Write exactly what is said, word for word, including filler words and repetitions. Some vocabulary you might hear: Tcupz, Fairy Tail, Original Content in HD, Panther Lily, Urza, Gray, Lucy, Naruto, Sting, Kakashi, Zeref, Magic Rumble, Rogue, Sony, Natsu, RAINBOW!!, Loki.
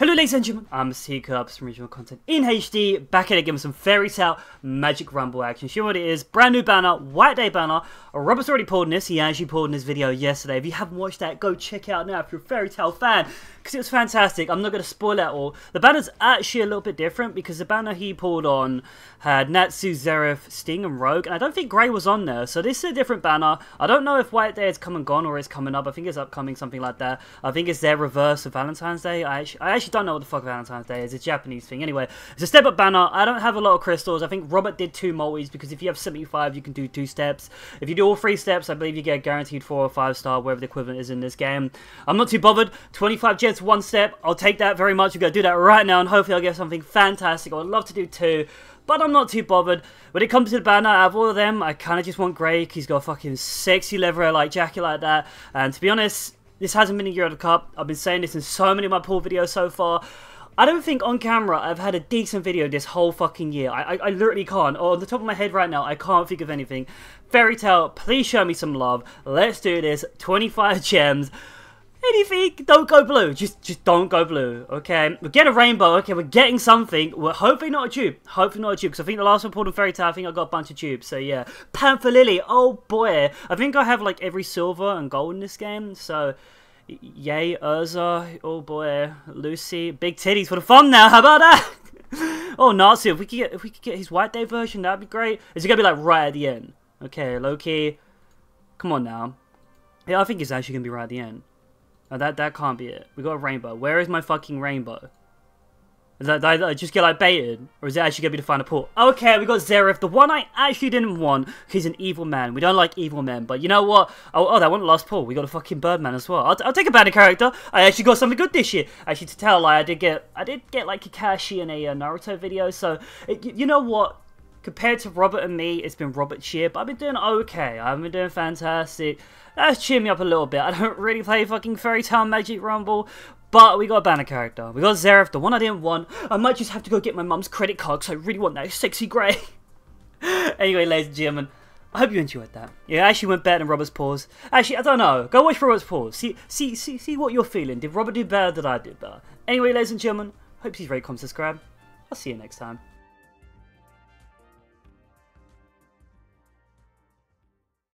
Hello ladies and gentlemen, I'm Tcupz from Original Content in H D, back at it again with some Fairy Tail Magic Rumble action. You know what it is, brand new banner, White Day banner. Robert's already pulled in this, he actually pulled in his video yesterday. If you haven't watched that, go check it out now if you're a Fairy Tail fan, because it was fantastic. I'm not going to spoil it at all. The banner's actually a little bit different, because the banner he pulled on had Natsu, Zeref, Sting and Rogue, and I don't think Gray was on there, so this is a different banner. I don't know if White Day has come and gone or it's coming up. I think it's upcoming, something like that. I think it's their reverse of Valentine's Day. I actually, I actually don't know what the fuck Valentine's Day is. It's a Japanese thing. Anyway, it's a step up banner. I don't have a lot of crystals. I think Robert did two multis, because if you have seventy-five, you can do two steps. If you do all three steps, I believe you get a guaranteed four or five star, whatever the equivalent is in this game. I'm not too bothered. twenty-five jets, one step. I'll take that very much. We're going to do that right now, and hopefully I'll get something fantastic. I would love to do two, but I'm not too bothered. When it comes to the banner, out of all of them, I kind of just want Gray. He's got a fucking sexy leather like jacket like that. And to be honest, this hasn't been a year of the cup. I've been saying this in so many of my pull videos so far. I don't think on camera I've had a decent video this whole fucking year. I, I, I literally can't. Or on the top of my head right now, I can't think of anything. Fairy Tail, please show me some love. Let's do this. twenty-five gems. Anything. Don't go blue. Just just don't go blue. Okay. We're getting a rainbow. Okay, we're getting something. We're hopefully not a tube. Hopefully not a tube. Because I think the last one pulled on Fairy Tail, I think I got a bunch of tubes. So yeah. Panther Lily. Oh boy. I think I have like every silver and gold in this game. So yay, Urza. Oh boy. Lucy. Big titties for the fun now. How about that? Oh, Natsu. If we could get if we could get his White Day version, that'd be great. Is it gonna be like right at the end? Okay, Loki. Come on now. Yeah, I think it's actually gonna be right at the end. No, that, that can't be it. We got a rainbow. Where is my fucking rainbow? Did I, did I just get like baited? Or is it actually going to be the final pull? Okay, we got Zeref. The one I actually didn't want. He's an evil man. We don't like evil men. But you know what? Oh, oh that one last pull. We got a fucking Birdman as well. I'll, I'll take a banner character. I actually got something good this year. Actually, to tell a lie, I did get, I did get like Kakashi in a uh, Naruto video. So, it, you know what? Compared to Robert and me, it's been Robert's year, but I've been doing okay. I haven't been doing fantastic. That's cheered me up a little bit. I don't really play fucking Fairy Tail Magic Rumble, but we got a banner character. We got Zeref, the one I didn't want. I might just have to go get my mum's credit card because I really want that sexy Gray. Anyway, ladies and gentlemen, I hope you enjoyed that. Yeah, it actually went better than Robert's pause. Actually, I don't know. Go watch Robert's pause. See, see, see, see what you're feeling. Did Robert do better than I did better? Anyway, ladies and gentlemen, hope you rate, comment, subscribe. I'll see you next time.